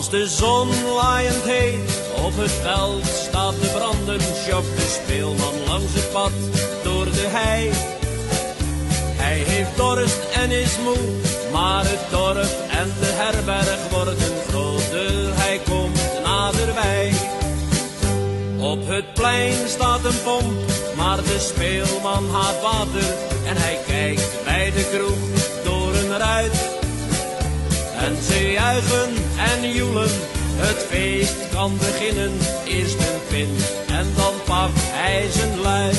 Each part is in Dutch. Als de zon laaiend heet op het veld staat te branden, sjokt de speelman langs het pad door de hei. Hij heeft dorst en is moe, maar het dorp en de herberg worden groter. Hij komt naderbij. Op het plein staat een pomp, maar de speelman haat water en hij kijkt bij de kroeg door een ruit. En ze juichen en joelen, het feest kan beginnen. Eerst een pint en dan pakt hij zijn luit.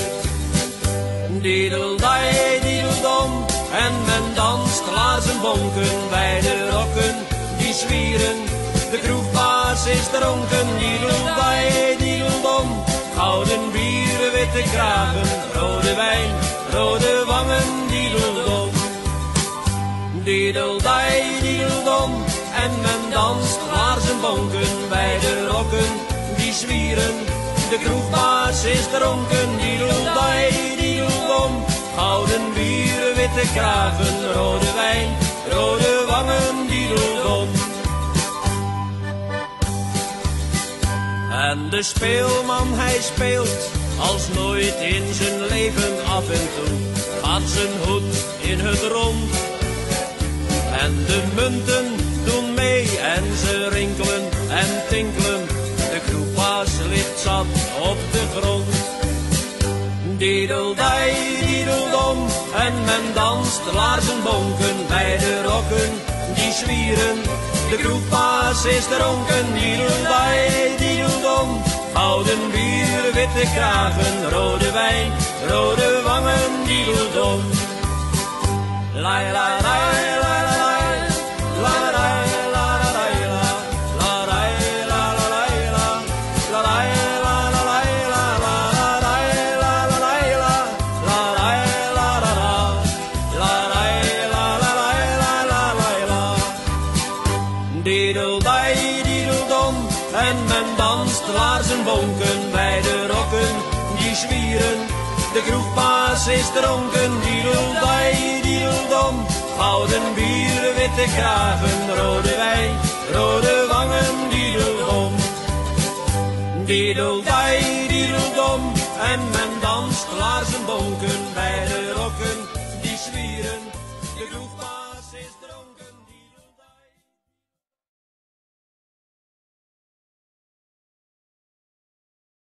Diedeldai, diedeldom, en men danst glazenbonken bij de rokken die zwieren. De kroegbaas is dronken, diedeldai, diedeldom. Gouden bieren, witte kragen, rode wijn, rode wangen, diedeldom. Diedeldai, diedeldom, en men danst glazenbonken bij de rokken die zwieren. De kroegbaas is dronken, diedeldai, diedeldom. Gouden bieren, witte kragen, rode wijn, rode wangen, diedeldom. En de speelman hij speelt als nooit in zijn leven. Af en toe gaat zijn hoed in het rond. En de munten doen mee en ze rinkelen en tinkelen. De kroegbaas ligt zat op de grond. Diedeldai, diedeldom, en men danst laarzenbonken bij de rokken die zwieren. De kroegbaas is dronken, diedeldai, diedeldom. Gouden bier, witte kragen, rode wijn, rode wangen, diedeldom. Lai, lai, lai. Diedeldai, diedeldom, en men danst laarzenbonken bij de rokken die zwieren. De kroegbaas is dronken, diedeldai, diedeldom. Gouden bieren, witte kragen, rode wijn, rode wangen, diedeldom. Diedeldai, diedeldom, en men danst laarzenbonken bij de rokken die zwieren. De kroegbaas